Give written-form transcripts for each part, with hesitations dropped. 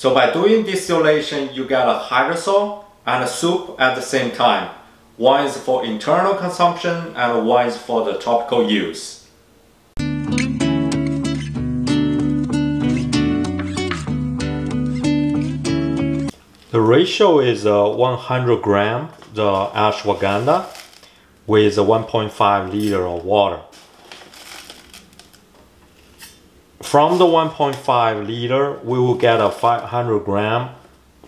So by doing distillation, you get a hydrosol and a soup at the same time. One is for internal consumption and one is for the topical use. The ratio is 100 gram the ashwagandha with 1.5 liter of water. From the 1.5 liter, we will get a 500 gram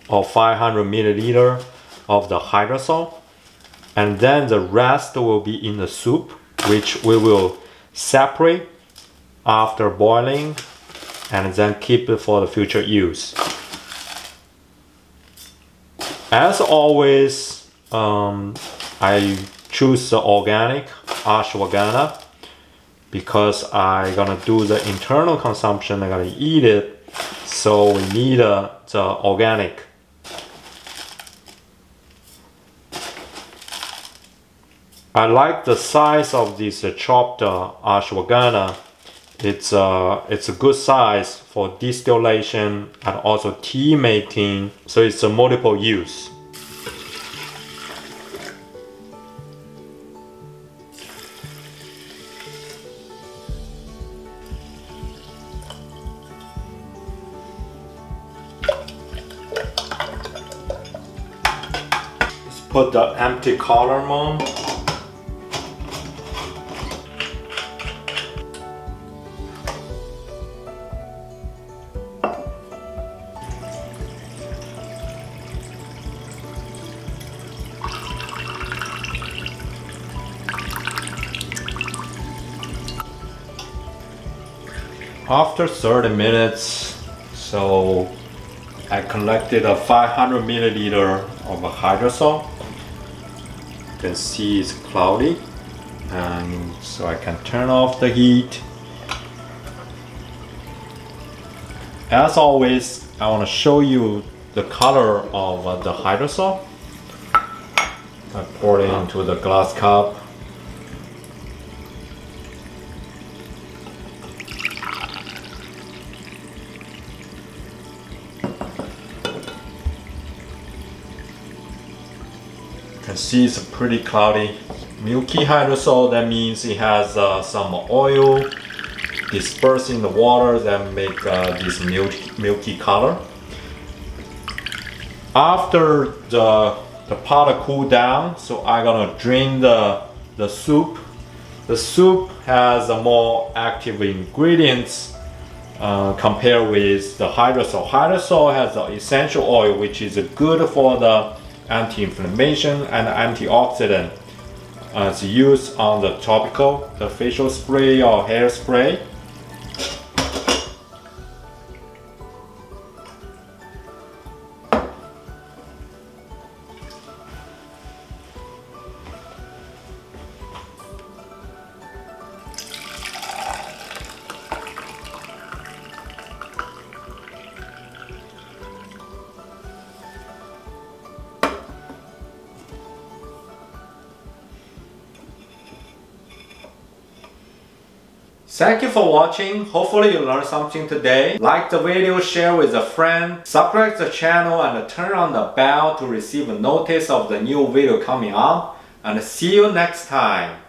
or 500 milliliter of the hydrosol, and then the rest will be in the soup, which we will separate after boiling and then keep it for the future use. As always, I choose the organic ashwagandha because I'm gonna do the internal consumption, I'm gonna eat it, so we need the organic. I like the size of this chopped ashwagandha. It's a good size for distillation and also tea making, so it's a multiple use. Let's put the empty column on. After 30 minutes, so I collected a 500 milliliter of a hydrosol. You can see it's cloudy, and so I can turn off the heat. As always, I want to show you the color of the hydrosol. I pour it into the glass cup. See, it's pretty cloudy. Milky hydrosol, that means it has some oil dispersed in the water that make this milky color. After the pot cool down, so I'm gonna drain the soup. The soup has a more active ingredients compared with the hydrosol. Hydrosol has the essential oil, which is good for the anti-inflammation and antioxidant. It's used on the topical, the facial spray or hair spray. Thank you for watching. Hopefully you learned something today. Like the video, share with a friend, subscribe to the channel and turn on the bell to receive a notice of the new video coming out. And see you next time.